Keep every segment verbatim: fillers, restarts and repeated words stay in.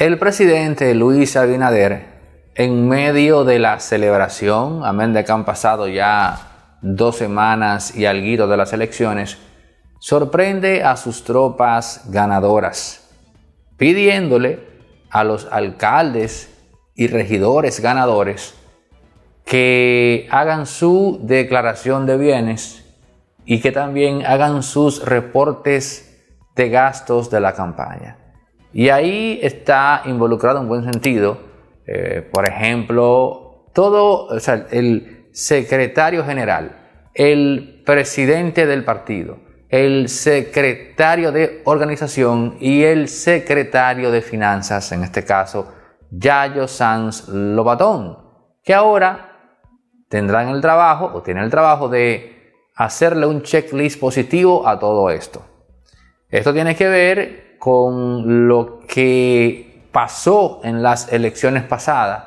El presidente Luis Abinader, en medio de la celebración, amén de que han pasado ya dos semanas y alguito de las elecciones, sorprende a sus tropas ganadoras, pidiéndole a los alcaldes y regidores ganadores que hagan su declaración de bienes y que también hagan sus reportes de gastos de la campaña. Y ahí está involucrado en buen sentido, eh, por ejemplo, todo, o sea, el secretario general, el presidente del partido, el secretario de organización y el secretario de finanzas, en este caso, Yayo Sanz Lobatón, que ahora tendrán el trabajo o tienen el trabajo de hacerle un checklist positivo a todo esto. Esto tiene que ver con lo que pasó en las elecciones pasadas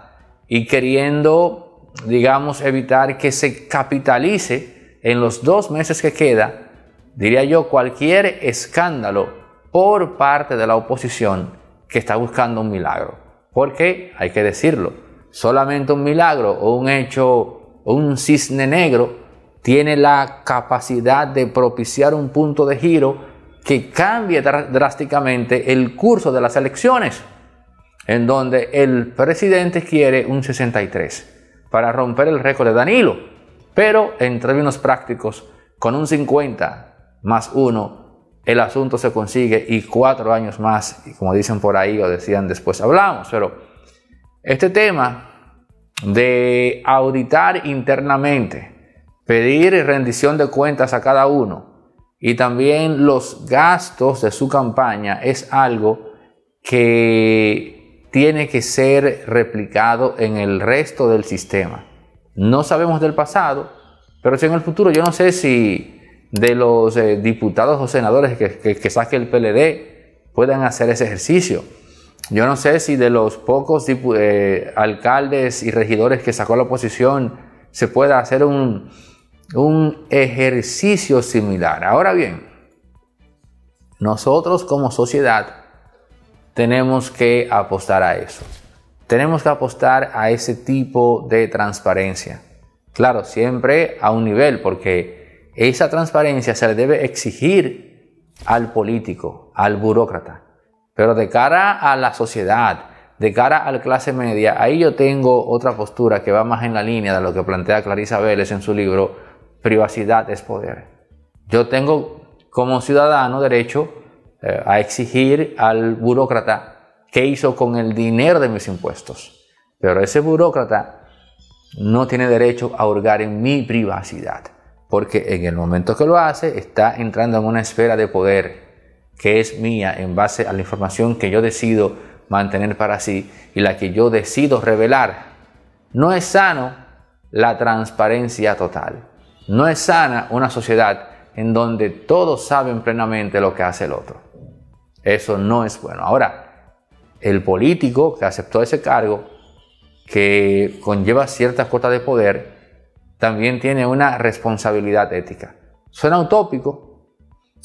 y queriendo, digamos, evitar que se capitalice en los dos meses que queda, diría yo, cualquier escándalo por parte de la oposición que está buscando un milagro. Porque, hay que decirlo, solamente un milagro o un hecho, un cisne negro, tiene la capacidad de propiciar un punto de giro que cambie drásticamente el curso de las elecciones, en donde el presidente quiere un sesenta y tres para romper el récord de Danilo, pero en términos prácticos, con un cincuenta más uno el asunto se consigue y cuatro años más, y como dicen por ahí o decían después hablamos, pero este tema de auditar internamente, pedir rendición de cuentas a cada uno, y también los gastos de su campaña es algo que tiene que ser replicado en el resto del sistema. No sabemos del pasado, pero si en el futuro, yo no sé si de los eh, diputados o senadores que, que, que saque el P L D puedan hacer ese ejercicio. Yo no sé si de los pocos eh, alcaldes y regidores que sacó la oposición se pueda hacer un... un ejercicio similar. Ahora bien, nosotros como sociedad tenemos que apostar a eso. Tenemos que apostar a ese tipo de transparencia. Claro, siempre a un nivel, porque esa transparencia se le debe exigir al político, al burócrata. Pero de cara a la sociedad, de cara a la clase media, ahí yo tengo otra postura que va más en la línea de lo que plantea Clarisa Vélez en su libro Privacidad es poder. Yo tengo como ciudadano derecho eh, a exigir al burócrata qué hizo con el dinero de mis impuestos. Pero ese burócrata no tiene derecho a hurgar en mi privacidad. Porque en el momento que lo hace, está entrando en una esfera de poder que es mía en base a la información que yo decido mantener para sí y la que yo decido revelar. No es sano la transparencia total. No es sana una sociedad en donde todos saben plenamente lo que hace el otro. Eso no es bueno. Ahora, el político que aceptó ese cargo, que conlleva ciertas cuotas de poder, también tiene una responsabilidad ética. Suena utópico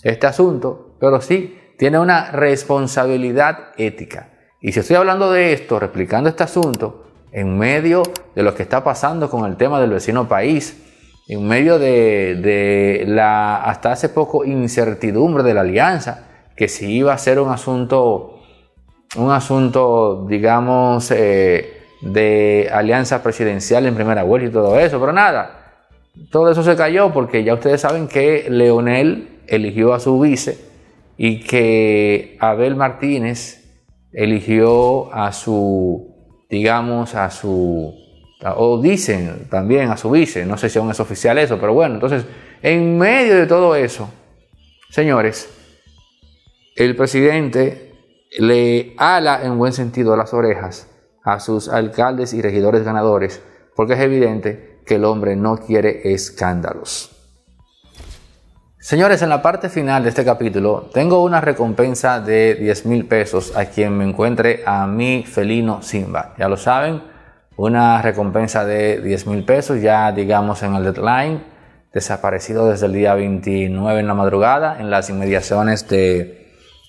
este asunto, pero sí, tiene una responsabilidad ética. Y si estoy hablando de esto, replicando este asunto, en medio de lo que está pasando con el tema del vecino país, en medio de, de la hasta hace poco incertidumbre de la alianza, que si iba a ser un asunto, un asunto digamos, eh, de alianza presidencial en primera vuelta y todo eso, pero nada, todo eso se cayó porque ya ustedes saben que Leonel eligió a su vice y que Abel Martínez eligió a su, digamos, a su... o dicen también a su vice, no sé si aún es oficial eso, pero bueno, entonces en medio de todo eso, señores, el presidente le ala en buen sentido las orejas a sus alcaldes y regidores ganadores, porque es evidente que el hombre no quiere escándalos. Señores, en la parte final de este capítulo tengo una recompensa de diez mil pesos a quien me encuentre a mi felino Simba, ya lo saben. Una recompensa de diez mil pesos, ya digamos en el deadline, desaparecido desde el día veintinueve en la madrugada, en las inmediaciones de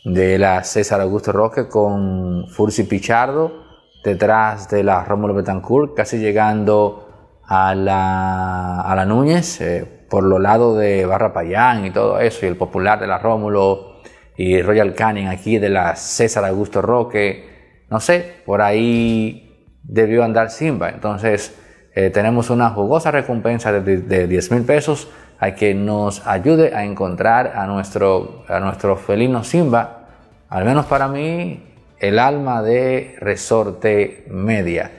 de la César Augusto Roque con Fursi Pichardo, detrás de la Rómulo Betancourt, casi llegando a la, a la Núñez, eh, por los lados de Barra Payán y todo eso, y el popular de la Rómulo y Royal Canin aquí de la César Augusto Roque, no sé, por ahí debió andar Simba. Entonces eh, tenemos una jugosa recompensa de, de diez mil pesos a que nos ayude a encontrar a nuestro, a nuestro felino Simba, al menos para mí, el alma de Resorte Media.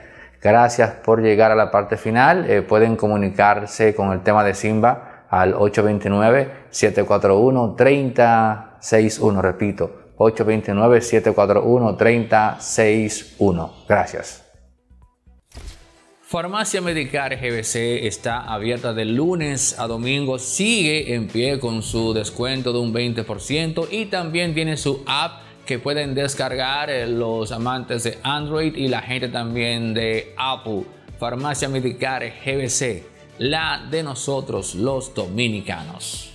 Gracias por llegar a la parte final. Eh, pueden comunicarse con el tema de Simba al ocho dos nueve, siete cuatro uno, tres cero seis uno. Repito, ocho dos nueve, siete cuatro uno, tres cero seis uno. Gracias. Farmacia Medicare G B C está abierta de lunes a domingo. Sigue en pie con su descuento de un veinte por ciento y también tiene su app que pueden descargar los amantes de Android y la gente también de Apple. Farmacia Medicare G B C, la de nosotros los dominicanos.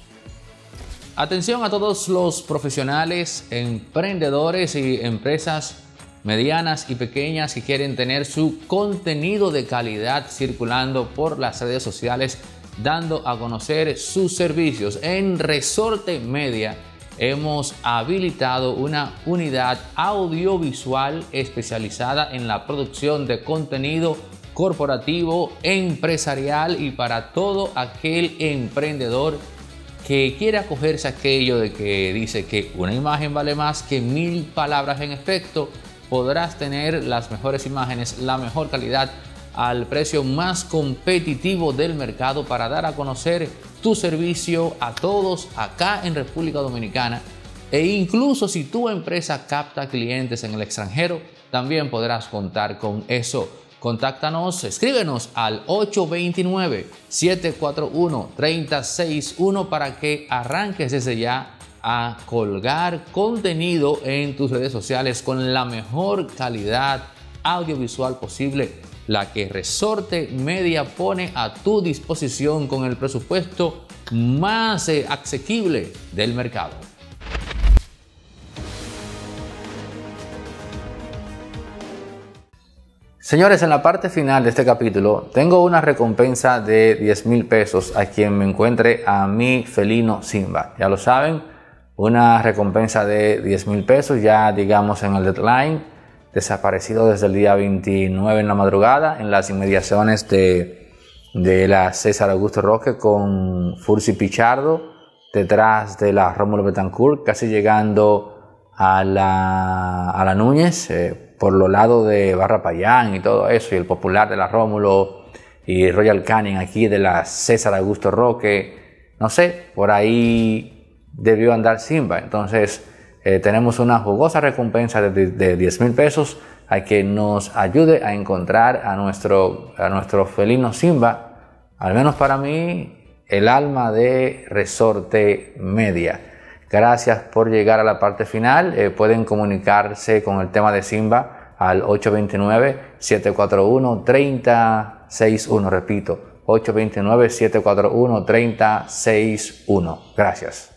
Atención a todos los profesionales, emprendedores y empresas medianas y pequeñas que quieren tener su contenido de calidad circulando por las redes sociales, dando a conocer sus servicios. En Resorte Media hemos habilitado una unidad audiovisual especializada en la producción de contenido corporativo, empresarial y para todo aquel emprendedor que quiera acogerse a aquello de que dice que una imagen vale más que mil palabras. En efecto, podrás tener las mejores imágenes, la mejor calidad al precio más competitivo del mercado para dar a conocer tu servicio a todos acá en República Dominicana, e incluso si tu empresa capta clientes en el extranjero, también podrás contar con eso. Contáctanos, escríbenos al ocho dos nueve, siete cuatro uno, tres cero seis uno para que arranques desde ya a colgar contenido en tus redes sociales con la mejor calidad audiovisual posible, la que Resorte Media pone a tu disposición con el presupuesto más eh, asequible del mercado. Señores, en la parte final de este capítulo tengo una recompensa de diez mil pesos a quien me encuentre a mi felino Simba. Ya lo saben, una recompensa de diez mil pesos, ya digamos en el deadline, desaparecido desde el día veintinueve en la madrugada en las inmediaciones de, de la César Augusto Roque con Fursi Pichardo, detrás de la Rómulo Betancourt, casi llegando a la, a la Núñez, eh, por los lados de Barra Payán y todo eso, y el popular de la Rómulo y Royal Canin aquí de la César Augusto Roque, no sé, por ahí debió andar Simba. Entonces Eh, tenemos una jugosa recompensa de, de diez mil pesos a que nos ayude a encontrar a nuestro, a nuestro felino Simba, al menos para mí, el alma de Resorte Media. Gracias por llegar a la parte final. Eh, pueden comunicarse con el tema de Simba al ocho dos nueve, siete cuatro uno, tres cero seis uno. Repito, ocho dos nueve, siete cuatro uno, tres cero seis uno. Gracias.